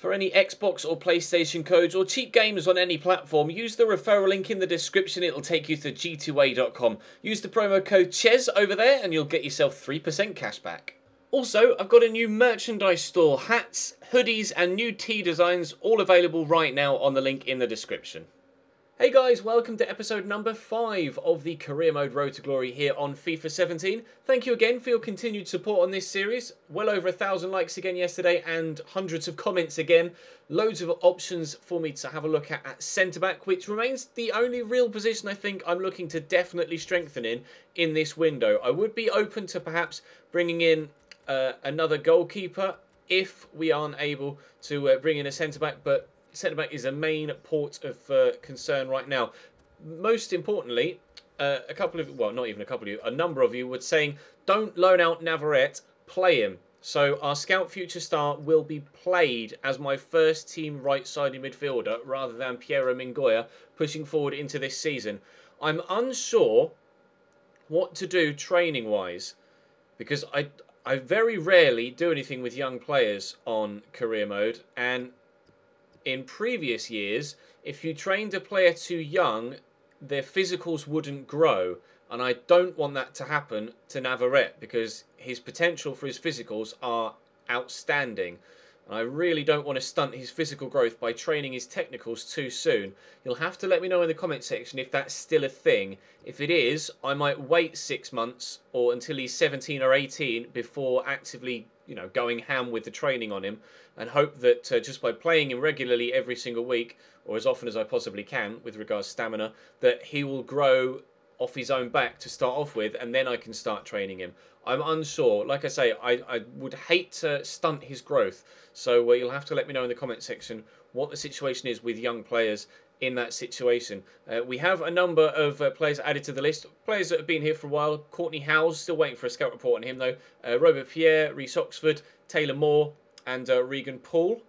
For any Xbox or PlayStation codes or cheap games on any platform, use the referral link in the description. It'll take you to G2A.com. Use the promo code CHEZ over there and you'll get yourself 3% cash back. Also, I've got a new merchandise store, hats, hoodies and new tee designs, all available right now on the link in the description. Hey guys, welcome to episode number 5 of the Career Mode Road to Glory here on FIFA 17. Thank you again for your continued support on this series. Well over 1,000 likes again yesterday and hundreds of comments again. Loads of options for me to have a look at centre-back, which remains the only real position I think I'm looking to definitely strengthen in this window. I would be open to perhaps bringing in another goalkeeper if we aren't able to bring in a centre-back, but centre-back is a main port of concern right now. Most importantly, a number of you were saying, don't loan out Navarette, play him. So our Scout Future Star will be played as my first team right-sided midfielder rather than Piero Mingoia pushing forward into this season. I'm unsure what to do training-wise because I very rarely do anything with young players on career mode, and in previous years, if you trained a player too young, their physicals wouldn't grow. And I don't want that to happen to Navarette because his potential for his physicals are outstanding. And I really don't want to stunt his physical growth by training his technicals too soon. You'll have to let me know in the comment section if that's still a thing. If it is, I might wait 6 months or until he's 17 or 18 before actively going ham with the training on him, and hope that just by playing him regularly every single week, or as often as I possibly can with regards to stamina, that he will grow off his own back to start off with, and then I can start training him. I'm unsure. Like I say, I would hate to stunt his growth, so you'll have to let me know in the comment section what the situation is with young players in that situation. We have a number of players added to the list, players that have been here for a while. Courtney Howes, still waiting for a scout report on him though. Robert Pierre, Reese Oxford, Taylor Moore and Regan Paul.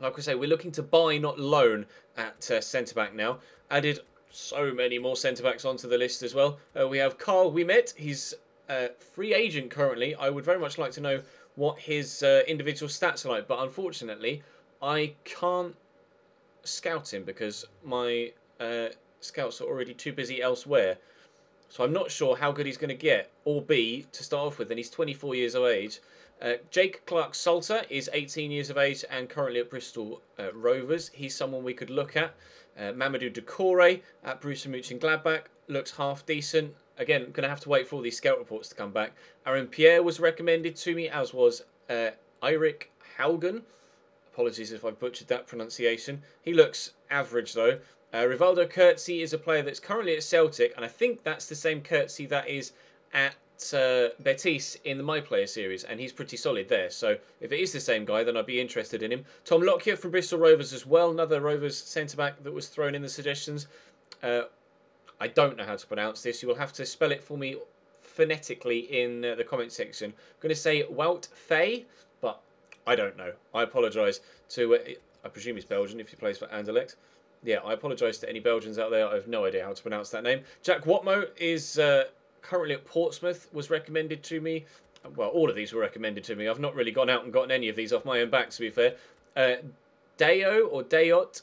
Like I say, we're looking to buy, not loan at centre-back now. Added so many more centre-backs onto the list as well. We have Carl Wimet. He's a free agent currently. I would very much like to know what his individual stats are like, but unfortunately I can't scout him because my scouts are already too busy elsewhere, so I'm not sure how good he's going to get or be to start off with, and he's 24 years of age. Jake Clarke-Salter is 18 years of age and currently at Bristol Rovers. He's someone we could look at. Mamadou Doucouré at Borussia Mönchengladbach looks half decent. Again, I'm going to have to wait for all these scout reports to come back. Aaron Pierre was recommended to me, as was Eirik Haugen. Apologies if I've butchered that pronunciation. He looks average though. Rivaldo Coetzee is a player that's currently at Celtic, and I think that's the same Coetzee that is at Betis in the My Player series, and he's pretty solid there. So if it is the same guy, then I'd be interested in him. Tom Lockyer from Bristol Rovers as well, another Rovers centre-back that was thrown in the suggestions. I don't know how to pronounce this. You will have to spell it for me phonetically in the comment section. I'm going to say Wout Fay, but I don't know. I apologise to, I presume he's Belgian if he plays for Anderlecht. Yeah, I apologise to any Belgians out there. I have no idea how to pronounce that name. Jack Whatmough is currently at Portsmouth, was recommended to me. Well, all of these were recommended to me. I've not really gone out and gotten any of these off my own back, to be fair. Dayot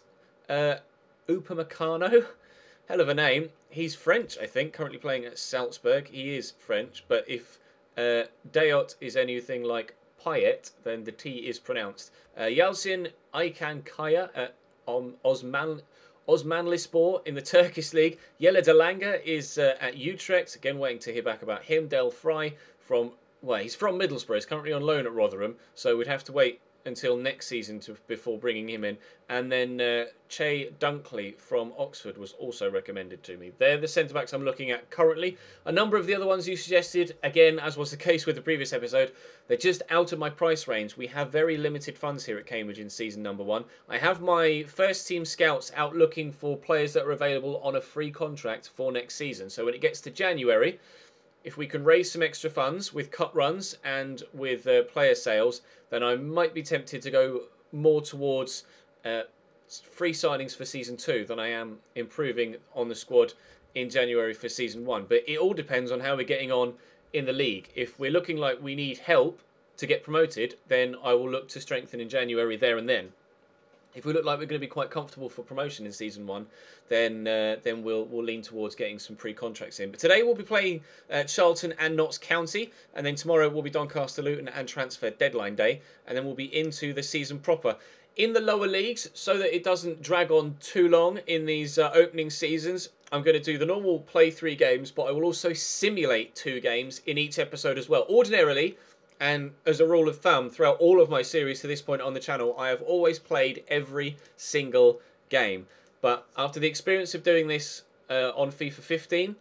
Upamecano. Hell of a name. He's French, I think, currently playing at Salzburg. He is French, but if Dayot is anything like Payet, then the T is pronounced. Yalcin Aykankaya at Osmanlispor in the Turkish league. Yela Delanga is at Utrecht. Again, waiting to hear back about him. Del Fry from, well, he's from Middlesbrough. He's currently on loan at Rotherham, so we'd have to wait until next season before bringing him in. And then Che Dunkley from Oxford was also recommended to me. They're the centre-backs I'm looking at currently. A number of the other ones you suggested, again, as was the case with the previous episode, they're just out of my price range. We have very limited funds here at Cambridge in season number 1. I have my first team scouts out looking for players that are available on a free contract for next season. So when it gets to January, if we can raise some extra funds with cut runs and with player sales, then I might be tempted to go more towards free signings for Season 2 than I am improving on the squad in January for Season 1. But it all depends on how we're getting on in the league. If we're looking like we need help to get promoted, then I will look to strengthen in January there and then. If we look like we're going to be quite comfortable for promotion in Season 1, then we'll lean towards getting some pre-contracts in. But today we'll be playing Charlton and Notts County, and then tomorrow we'll be Doncaster, Luton and Transfer Deadline Day, and then we'll be into the season proper. In the lower leagues, so that it doesn't drag on too long in these opening seasons, I'm going to do the normal play 3 games, but I will also simulate 2 games in each episode as well. Ordinarily, and as a rule of thumb, throughout all of my series to this point on the channel, I have always played every single game. But after the experience of doing this on FIFA 15,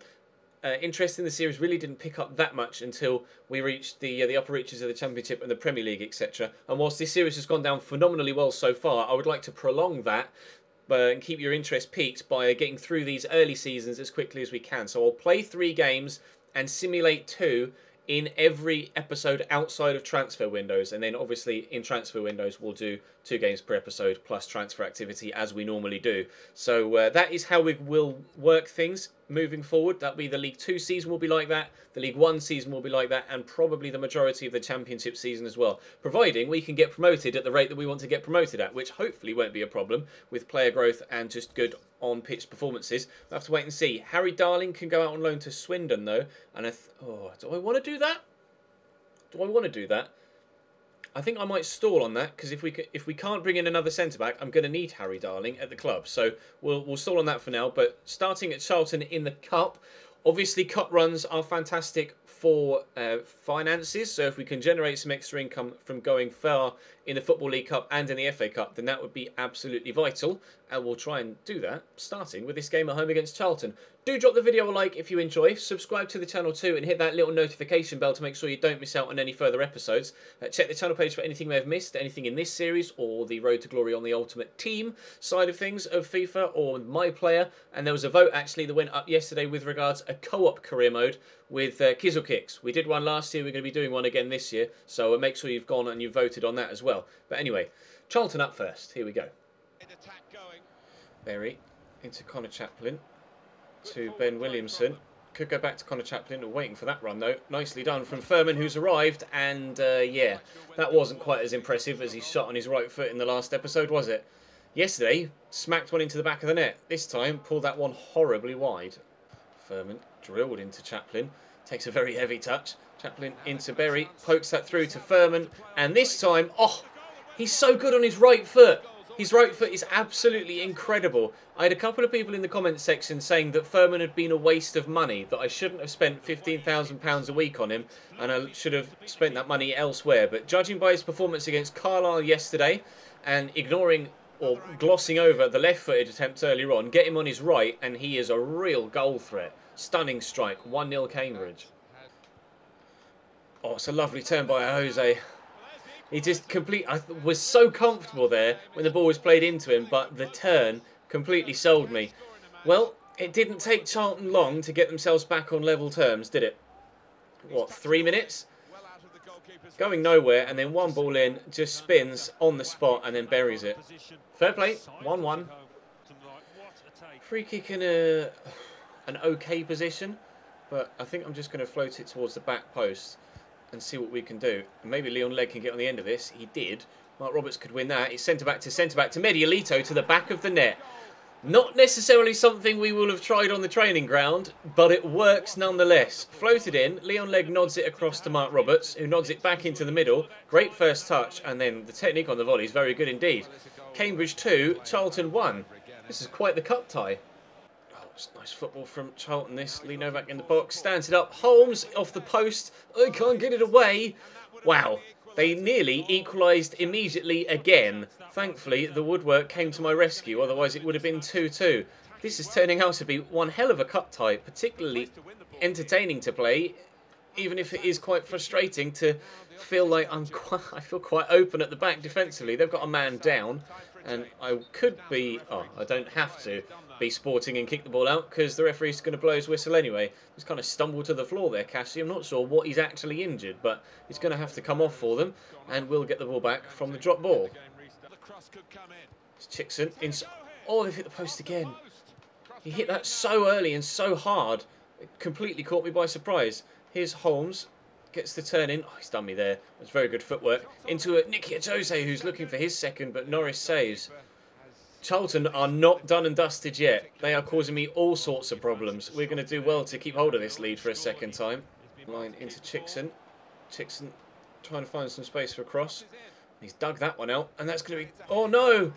interest in the series really didn't pick up that much until we reached the upper reaches of the Championship and the Premier League, etc. And whilst this series has gone down phenomenally well so far, I would like to prolong that and keep your interest piqued by getting through these early seasons as quickly as we can. So I'll play 3 games and simulate 2 in every episode outside of transfer windows, and then obviously in transfer windows we'll do 2 games per episode plus transfer activity as we normally do. So that is how we will work things moving forward. That'll be the League 2 season will be like that, the League 1 season will be like that, and probably the majority of the Championship season as well, providing we can get promoted at the rate that we want to get promoted at, which hopefully won't be a problem with player growth and just good on-pitch performances. We'll have to wait and see. Harry Darling can go out on loan to Swindon, though. And do I want to do that? Do I want to do that? I think I might stall on that, because if we can't bring in another centre-back, I'm going to need Harry Darling at the club. So we'll stall on that for now. But starting at Charlton in the Cup, obviously Cup runs are fantastic for finances. So if we can generate some extra income from going far in the Football League Cup and in the FA Cup, then that would be absolutely vital. And we'll try and do that, starting with this game at home against Charlton. Do drop the video a like if you enjoy. Subscribe to the channel too and hit that little notification bell to make sure you don't miss out on any further episodes. Check the channel page for anything you may have missed, anything in this series or the Road to Glory on the Ultimate Team side of things of FIFA or My Player. And there was a vote actually that went up yesterday with regards a co-op career mode with Kizzle Kicks. We did one last year, we're going to be doing one again this year. So make sure you've gone and you've voted on that as well. But anyway, Charlton up first. Here we go. Barry into Conor Chaplin to Ben Williamson. Could go back to Conor Chaplin. We're waiting for that run, though. Nicely done from Furman, who's arrived. And, yeah, that wasn't quite as impressive as he shot on his right foot in the last episode, was it? Yesterday, smacked one into the back of the net. This time, pulled that one horribly wide. Furman drilled into Chaplin. Takes a very heavy touch. Chaplin into Berry, pokes that through to Furman, and this time, oh, he's so good on his right foot. His right foot is absolutely incredible. I had a couple of people in the comments section saying that Furman had been a waste of money, that I shouldn't have spent £15,000 a week on him, and I should have spent that money elsewhere. But judging by his performance against Carlisle yesterday, and ignoring or glossing over the left-footed attempt earlier on, get him on his right, and he is a real goal threat. Stunning strike, 1-0 Cambridge. Oh, it's a lovely turn by Jose. He just was so comfortable there when the ball was played into him, but the turn completely sold me. Well, it didn't take Charlton long to get themselves back on level terms, did it? What, 3 minutes? Going nowhere, and then one ball in, just spins on the spot and then buries it. Fair play, 1-1. Free kick in an okay position, but I think I'm just going to float it towards the back post and see what we can do. Maybe Leon Legg can get on the end of this. He did. Mark Roberts could win that. It's centre-back to Medialito to the back of the net. Not necessarily something we will have tried on the training ground, but it works nonetheless. Floated in. Leon Legg nods it across to Mark Roberts, who nods it back into the middle. Great first touch, and then the technique on the volley is very good indeed. Cambridge 2, Charlton 1. This is quite the cup tie. Nice football from Charlton this. Lee Novak in the box. Stands it up. Holmes off the post. Oh, can't get it away. Wow. They nearly equalised immediately again. Thankfully, the woodwork came to my rescue. Otherwise, it would have been 2-2. This is turning out to be one hell of a cup tie. Particularly entertaining to play. Even if it is quite frustrating to feel like I feel quite open at the back defensively. They've got a man down. And I could be... Oh, I don't have to be sporting and kick the ball out because the referee's going to blow his whistle anyway. He's kind of stumbled to the floor there, Cassie. I'm not sure what he's actually injured, but it's going to have to come off for them, and we'll get the ball back from the drop ball. It's Chickson. Oh, they've hit the post again. He hit that so early and so hard. It completely caught me by surprise. Here's Holmes. Gets the turn in. Oh, he's done me there. That's very good footwork. Into a Nicky Ajose, who's looking for his second, but Norris saves. Charlton are not done and dusted yet. They are causing me all sorts of problems. We're going to do well to keep hold of this lead for a second time. Line into Chickson. Chickson trying to find some space for a cross. He's dug that one out, and that's going to be... Oh, no!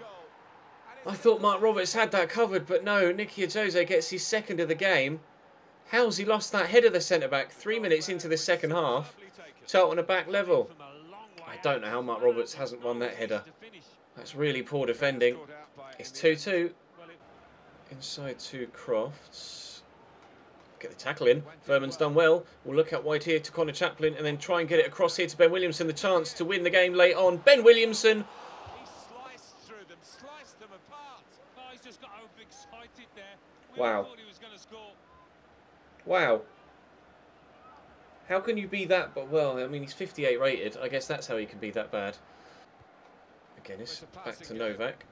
I thought Mark Roberts had that covered, but no. Nicky Ajose gets his second of the game. How's he lost that head of the centre-back 3 minutes into the second half? Charlton are back level. I don't know how Mark Roberts hasn't won that header. That's really poor defending. It's 2-2. Inside to Crofts. Get the tackle in. Furman's done well. We'll look out wide here to Conor Chaplin and then try and get it across here to Ben Williamson. The chance to win the game late on. Ben Williamson. Wow. Wow. How can you be that? But well, I mean, he's 58 rated. I guess that's how he can be that bad. McGuinness back to Novak.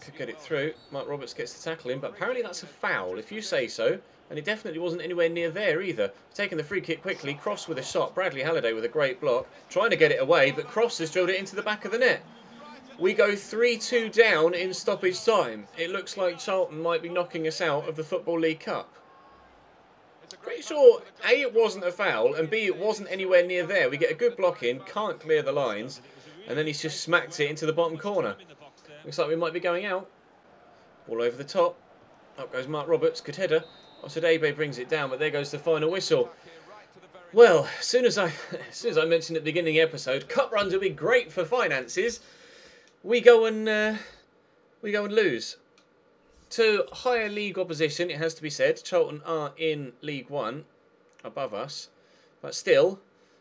Could get it through. Mark Roberts gets the tackle in, but apparently that's a foul, if you say so. And he definitely wasn't anywhere near there either. Taking the free kick quickly. Cross with a shot. Bradley Halliday with a great block. Trying to get it away, but Cross has drilled it into the back of the net. We go 3-2 down in stoppage time. It looks like Charlton might be knocking us out of the Football League Cup. Pretty sure, A, it wasn't a foul, and B, it wasn't anywhere near there. We get a good block in, can't clear the lines, and then he's just smacked it into the bottom corner. Looks like we might be going out. All over the top. Up goes Mark Roberts, good header. Osadebe brings it down, but there goes the final whistle. Well, as soon as I mentioned at the beginning of the episode, cup runs will be great for finances. We go and lose. To higher league opposition, it has to be said. Charlton are in League One, above us. But still,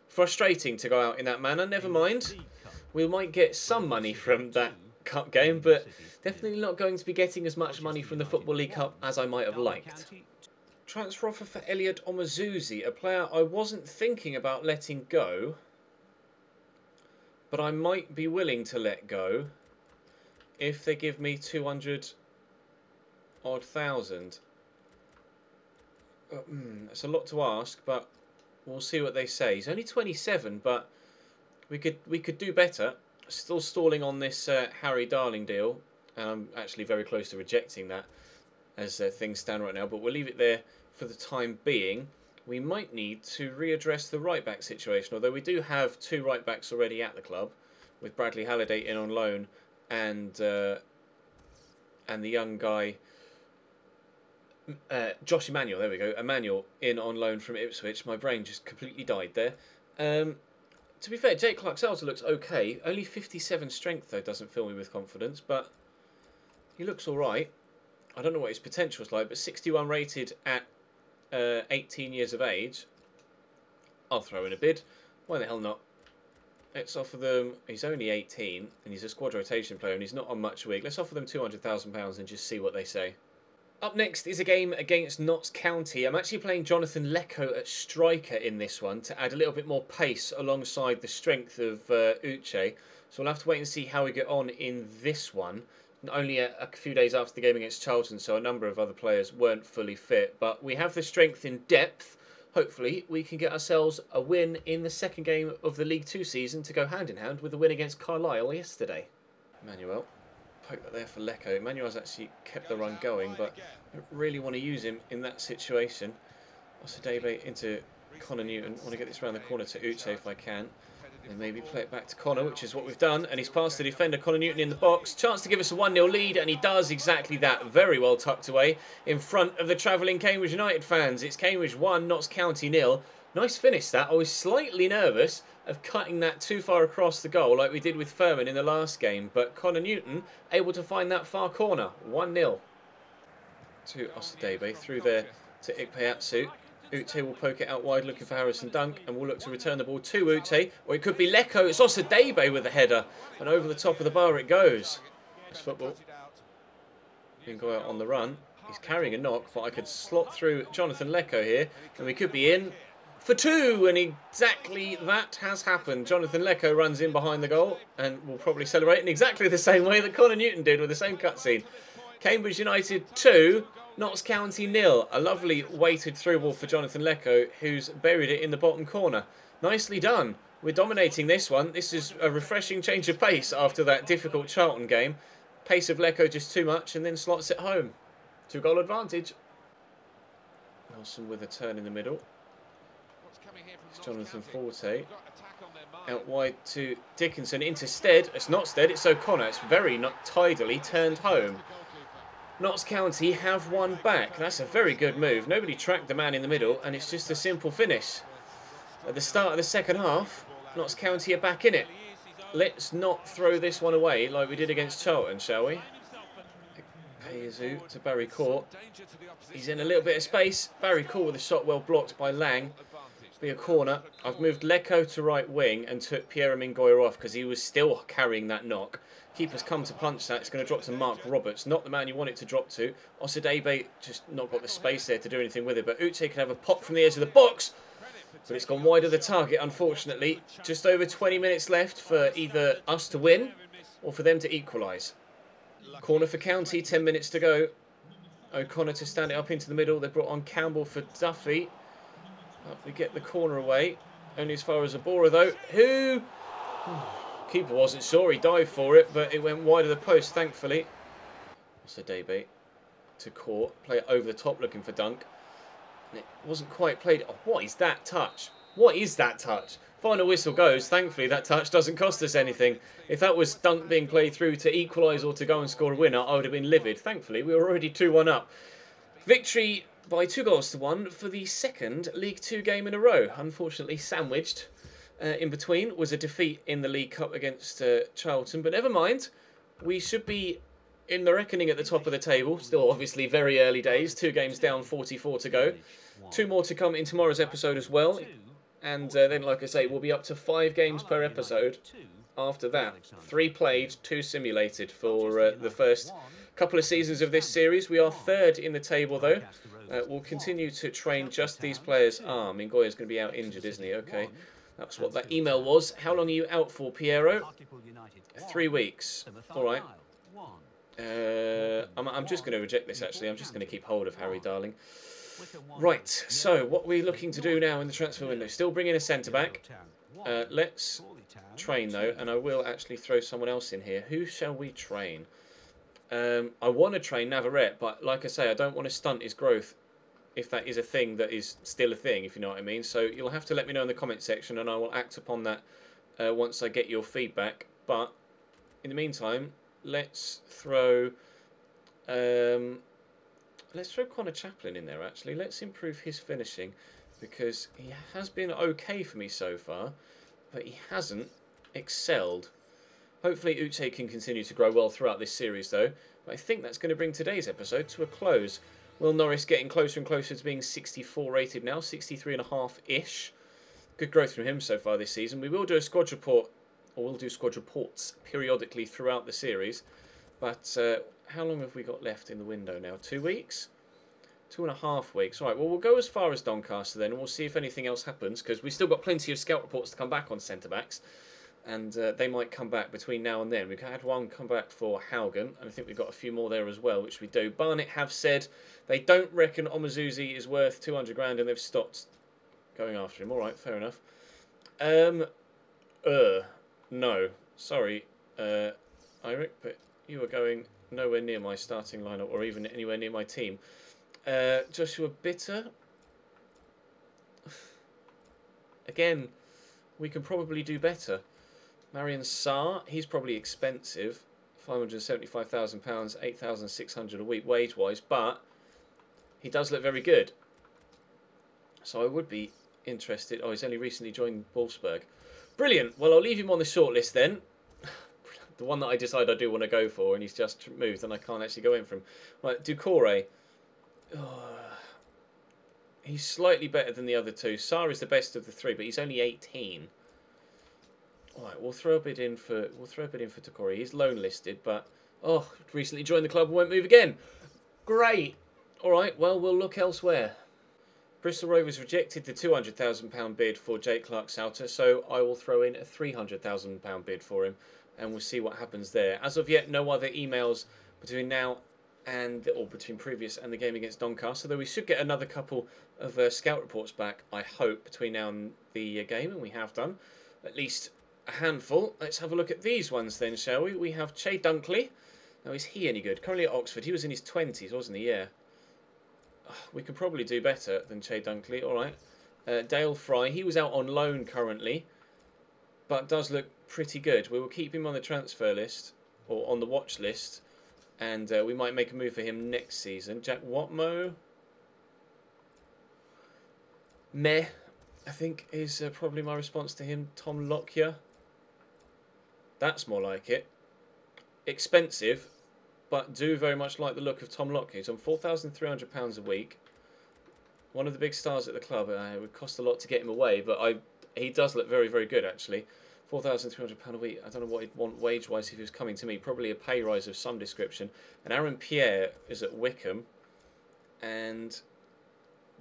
frustrating to go out in that manner. Never mind. We might get some money from that cup game, but definitely not going to be getting as much money from the Football League Cup as I might have liked. Transfer offer for Elliot Omazuzi, a player I wasn't thinking about letting go, but I might be willing to let go if they give me 200-odd thousand. It's a lot to ask, but we'll see what they say. He's only 27, but we could do better. Still stalling on this Harry Darling deal, and I'm actually very close to rejecting that as things stand right now. But we'll leave it there for the time being. We might need to readdress the right back situation, although we do have two right backs already at the club, with Bradley Halliday in on loan and the young guy. Josh Emmanuel, there we go. Emmanuel in on loan from Ipswich. My brain just completely died there. To be fair, Jake Clarke-Salter looks okay. Only 57 strength, though, doesn't fill me with confidence, but he looks all right. I don't know what his potential is like, but 61 rated at 18 years of age. I'll throw in a bid. Why the hell not? Let's offer them... He's only 18, and he's a squad rotation player, and he's not on much a week. Let's offer them £200,000 and just see what they say. Up next is a game against Notts County. I'm actually playing Jonathan Leko at striker in this one to add a little bit more pace alongside the strength of Uche. So we'll have to wait and see how we get on in this one. Only a few days after the game against Charlton, so a number of other players weren't fully fit. But we have the strength in depth. Hopefully we can get ourselves a win in the second game of the League Two season to go hand in hand with the win against Carlisle yesterday. Manuel. Poke that there for Leko. Emmanuel's actually kept the run going, but I don't really want to use him in that situation. Osadebe into Connor Newton. I want to get this around the corner to Uche if I can. And maybe play it back to Connor, which is what we've done. And he's passed the defender, Connor Newton, in the box. Chance to give us a 1-0 lead, and he does exactly that. Very well tucked away in front of the travelling Cambridge United fans. It's Cambridge 1, Notts County 0. Nice finish that. I was slightly nervous of cutting that too far across the goal like we did with Furman in the last game. But Connor Newton able to find that far corner. 1-0 to Osadebe. Through there to Ikpeatsu. Ute will poke it out wide looking for Harrison Dunk. And we'll look to return the ball to Ute. Or it could be Leko. It's Osadebe with a header. And over the top of the bar it goes. It's football. Mingoia on the run. He's carrying a knock. But I could slot through Jonathan Leko here. And we could be in for two, and exactly that has happened. Jonathan Leko runs in behind the goal and will probably celebrate in exactly the same way that Connor Newton did with the same cutscene. Cambridge United 2, Notts County 0. A lovely weighted through ball for Jonathan Leko, who's buried it in the bottom corner. Nicely done. We're dominating this one. This is a refreshing change of pace after that difficult Charlton game. Pace of Leko just too much and then slots it home. 2-goal advantage. Nelson with a turn in the middle. It's Jonathan Forte. Out wide to Dickinson. Into Stead. It's not Stead, it's O'Connor. It's very not tidily turned home. Notts County have one back. That's a very good move. Nobody tracked the man in the middle, and it's just a simple finish. At the start of the second half, Notts County are back in it. Let's not throw this one away like we did against Charlton, shall we? Payazu to Barry Court. He's in a little bit of space. Barry Court with a shot well blocked by Lang. Be a corner. I've moved Leko to right wing and took Piero Mingoia off because he was still carrying that knock. Keeper's come to punch that. It's going to drop to Mark Roberts. Not the man you want it to drop to. Osadebe just not got the space there to do anything with it. But Uche can have a pop from the edge of the box. But it's gone wide of the target, unfortunately. Just over 20 minutes left for either us to win or for them to equalise. Corner for County. 10 minutes to go. O'Connor to stand it up into the middle. They brought on Campbell for Duffy. We get the corner away. Only as far as Abora, though. Who? Keeper wasn't sure. He dived for it, but it went wide of the post, thankfully. Osadebe to Court. Play it over the top, looking for Dunk. And it wasn't quite played. Oh, what is that touch? What is that touch? Final whistle goes. Thankfully, that touch doesn't cost us anything. If that was Dunk being played through to equalise or to go and score a winner, I would have been livid. Thankfully, we were already 2-1 up. Victory by 2-1 for the second League 2 game in a row. Unfortunately, sandwiched in between was a defeat in the League Cup against Charlton. But never mind, we should be in the reckoning at the top of the table. Still, obviously, very early days. 2 games down, 44 to go. 2 more to come in tomorrow's episode as well. And then, like I say, we'll be up to 5 games per episode after that. 3 played, 2 simulated for the first couple of seasons of this series. We are 3rd in the table, though. We'll continue to train just these players. Ah, Mingoia's going to be out injured, isn't he? Okay, that's what that email was. How long are you out for, Piero? 3 weeks. All right. I'm just going to reject this, actually. I'm just going to keep hold of Harry Darling. Right, so what we're looking to do now in the transfer window. Still bring in a centre-back. Let's train, though, and I will actually throw someone else in here. Who shall we train? I want to train Navarette, but like I say, I don't want to stunt his growth if that is a thing that is still a thing, if you know what I mean. So you'll have to let me know in the comment section, and I will act upon that once I get your feedback. But in the meantime, let's throw Conor Chaplin in there, actually. Let's improve his finishing, because he has been okay for me so far, but he hasn't excelled. Hopefully Uche can continue to grow well throughout this series, though. But I think that's going to bring today's episode to a close. Will Norris getting closer and closer to being 64 rated now, 63.5-ish. Good growth from him so far this season. We will do a squad report, or we'll do squad reports periodically throughout the series. But how long have we got left in the window now? 2 weeks? 2.5 weeks. All right, well, we'll go as far as Doncaster then, and we'll see if anything else happens, because we've still got plenty of scout reports to come back on centre-backs. And they might come back between now and then. We've had one come back for Haugen, and I think we've got a few more there as well, which we do. Barnet have said they don't reckon Omazuzi is worth 200 grand, and they've stopped going after him. All right, fair enough. No. Sorry, Eirik, but you are going nowhere near my starting lineup or even anywhere near my team. Joshua Bitter. Again, we can probably do better. Marion Sarr, he's probably expensive. £575,000, £8,600 a week wage-wise, but he does look very good. So I would be interested. Oh, he's only recently joined Wolfsburg. Brilliant. Well, I'll leave him on the shortlist then. The one that I decide I do want to go for, and he's just moved, and I can't actually go in for him. Right, Doucouré. Oh, he's slightly better than the other two. Sarr is the best of the three, but he's only 18. All right, we'll throw a bid in for Doucouré. He's loan listed, but oh, recently joined the club and won't move again. Great. All right, well, we'll look elsewhere. Bristol Rovers rejected the £200,000 bid for Jake Clarke-Salter, so I will throw in a £300,000 bid for him, and we'll see what happens there. As of yet, no other emails between now and or between previous and the game against Doncaster, though we should get another couple of scout reports back, I hope, between now and the game, and we have done at least a handful. Let's have a look at these ones then, shall we? We have Che Dunkley. Now, is he any good? Currently at Oxford. He was in his 20s, wasn't he? Yeah. We could probably do better than Che Dunkley. All right. Dale Fry. He was out on loan currently, but does look pretty good. We will keep him on the transfer list, or on the watch list, and we might make a move for him next season. Jack Whatmough. Meh, I think, is probably my response to him. Tom Lockyer. That's more like it. Expensive, but do very much like the look of Tom Lockyer. He's on £4,300 a week. One of the big stars at the club. It would cost a lot to get him away, but he does look very, very good, actually. £4,300 a week. I don't know what he'd want wage-wise if he was coming to me. Probably a pay rise of some description. And Aaron Pierre is at Wickham. And,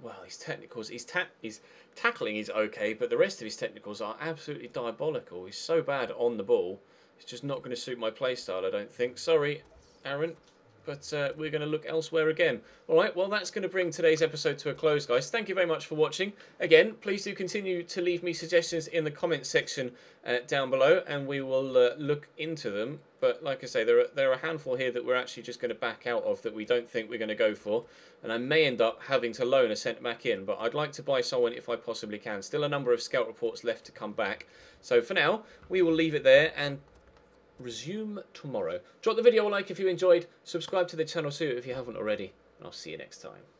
well, his technicals, his tackling is okay, but the rest of his technicals are absolutely diabolical. He's so bad on the ball. It's just not going to suit my playstyle, I don't think. Sorry, Aaron. But we're going to look elsewhere again. All right, well, that's going to bring today's episode to a close, guys. Thank you very much for watching. Again, please do continue to leave me suggestions in the comments section down below, and we will look into them. But like I say, there are a handful here that we're actually just going to back out of that we don't think we're going to go for. And I may end up having to loan a centre-back in, but I'd like to buy someone if I possibly can. Still a number of scout reports left to come back. So for now, we will leave it there and resume tomorrow. Drop the video a like if you enjoyed, subscribe to the channel too if you haven't already, and I'll see you next time.